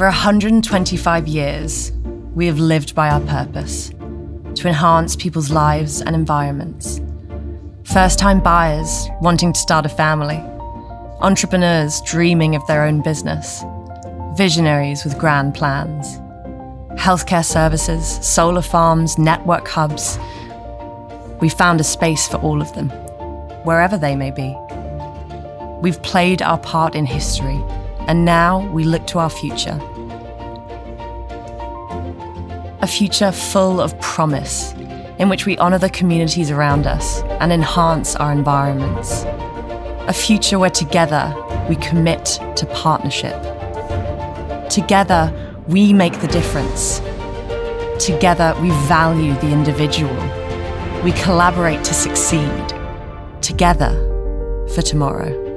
For 125 years, we have lived by our purpose, to enhance people's lives and environments. First-time buyers wanting to start a family, entrepreneurs dreaming of their own business, visionaries with grand plans, healthcare services, solar farms, network hubs. We've found a space for all of them, wherever they may be. We've played our part in history, and now we look to our future. A future full of promise, in which we honour the communities around us and enhance our environments. A future where together we commit to partnership. Together we make the difference. Together we value the individual. We collaborate to succeed. Together for tomorrow.